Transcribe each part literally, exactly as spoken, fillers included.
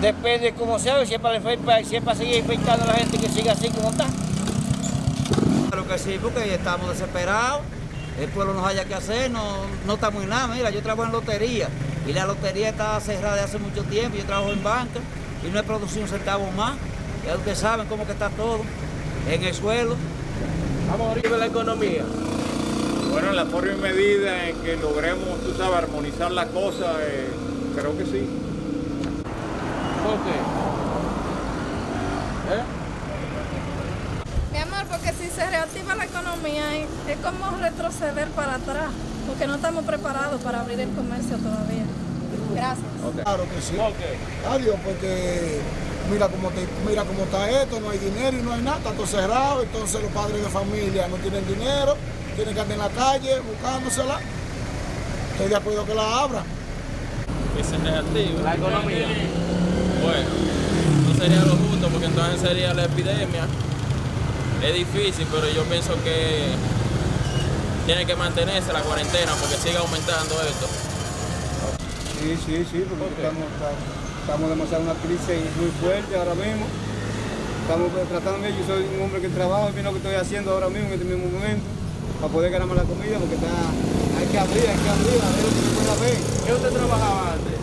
Depende de cómo sea, si es para, si es para seguir infectando a la gente, que siga así como está. Claro que sí, porque estamos desesperados, el pueblo no haya que hacer, no, no está muy nada. Mira, yo trabajo en lotería y la lotería está cerrada hace mucho tiempo, yo trabajo en banca y no he producido un centavo más. Ya ustedes saben cómo que está todo, en el suelo. Vamos a abrir la economía. Bueno, en la forma y medida en que logremos, tú sabes, armonizar la cosa, eh, creo que sí. ¿Por qué? ¿Eh? Mi amor, porque si se reactiva la economía es como retroceder para atrás, porque no estamos preparados para abrir el comercio todavía. Gracias. Okay. Claro que sí. Okay. Adiós, porque mira cómo, te, mira cómo está esto, no hay dinero y no hay nada, está todo cerrado, entonces los padres de familia no tienen dinero, tienen que andar en la calle buscándosela. Estoy de acuerdo que la abra. Que se reactive la economía. Bueno, no sería lo justo porque entonces sería la epidemia. Es difícil, pero yo pienso que tiene que mantenerse la cuarentena porque sigue aumentando esto. Sí, sí, sí, porque okay. estamos, estamos demasiado en una crisis muy fuerte ahora mismo. Estamos tratando, yo soy un hombre que trabajo, y lo que estoy haciendo ahora mismo en este mismo momento, para poder ganarme la comida, porque está, hay que abrir, hay que abrir, a ver lo que se puede hacer. ¿Qué usted trabajaba antes?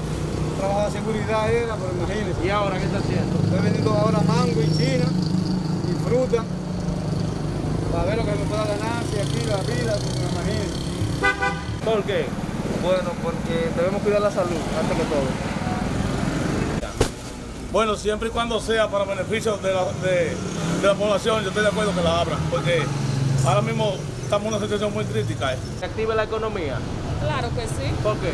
Trabajaba de seguridad era, pero imagínese. ¿Y ahora qué está haciendo? Estoy vendiendo ahora mango y china y fruta, para ver lo que me pueda ganar, si aquí la vida, pues me imagino. ¿Por qué? Bueno, porque debemos cuidar la salud, antes que todo. Bueno, siempre y cuando sea para beneficio de la, de, de la población, yo estoy de acuerdo que la abran, porque ahora mismo estamos en una situación muy crítica. ¿Se activa la economía? Claro que sí. ¿Por qué?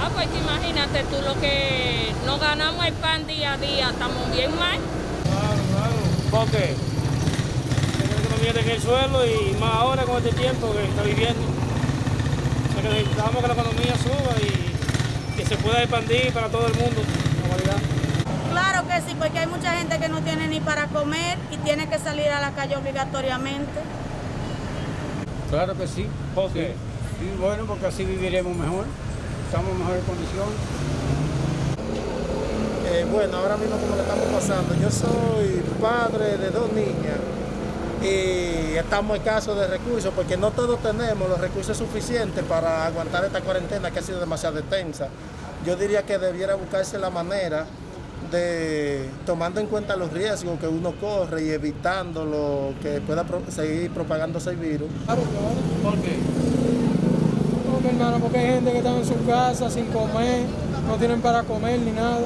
Ah, pues imagínate tú lo que no ganamos el pan día a día, estamos bien mal. Claro, claro. ¿Por qué? Porque la economía está en el suelo y más ahora con este tiempo que está viviendo. O sea, que necesitamos que la economía suba y que se pueda expandir para todo el mundo. Claro que sí, porque hay mucha gente que no tiene ni para comer y tiene que salir a la calle obligatoriamente. Claro que sí. ¿Por qué? Sí. Sí, bueno, porque así viviremos mejor, estamos en mejores condiciones. Eh, bueno, ahora mismo como lo estamos pasando, yo soy padre de dos niñas y estamos escasos de recursos porque no todos tenemos los recursos suficientes para aguantar esta cuarentena que ha sido demasiado extensa. Yo diría que debiera buscarse la manera de, tomando en cuenta los riesgos que uno corre y evitando lo que pueda pro, seguir propagándose el virus. Claro, claro. ¿Por qué? Porque, hermano, porque hay gente que está en su casa sin comer, no tienen para comer ni nada.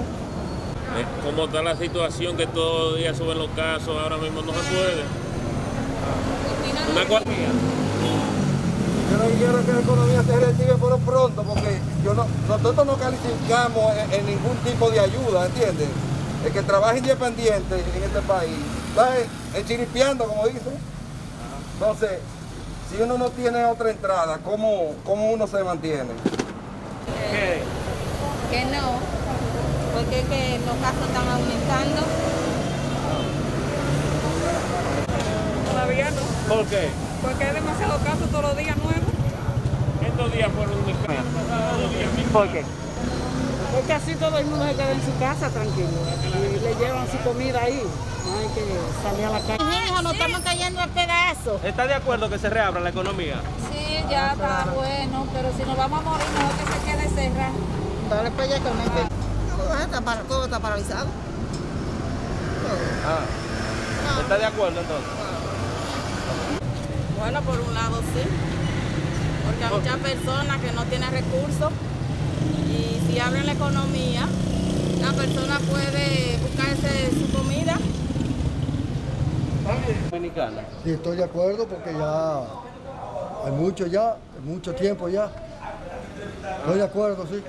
Como está la situación que todos los días suben los casos, ahora mismo no se puede. Una economía. Yo no quiero que la economía se reactive por pronto, porque yo no, nosotros no calificamos en, en ningún tipo de ayuda, ¿entiendes? El que trabaja independiente en este país, es chiripiando, como dicen. Entonces, si uno no tiene otra entrada, ¿cómo, cómo uno se mantiene? Eh, que no, porque es que los casos están aumentando. Todavía no. ¿Por qué? Porque hay demasiados casos todos los días nuevos. Estos días fueron de casa. ¿Por qué? Porque así todo el mundo se queda en su casa tranquilo. Y le llevan su comida ahí. No hay que salir a la calle. Hijo, nos estamos cayendo a pedazos. ¿Está de acuerdo que se reabra la economía? Sí, ya está bueno, pero si nos vamos a morir, mejor que se quede cerrada. Todo el país económico. Todo está paralizado. Ah. ¿Está de acuerdo entonces? Bueno, por un lado sí, porque hay muchas personas que no tienen recursos y si abren la economía, la persona puede buscarse su comida. Dominicana. Sí, estoy de acuerdo porque ya hay mucho ya, mucho tiempo ya. Estoy de acuerdo, sí.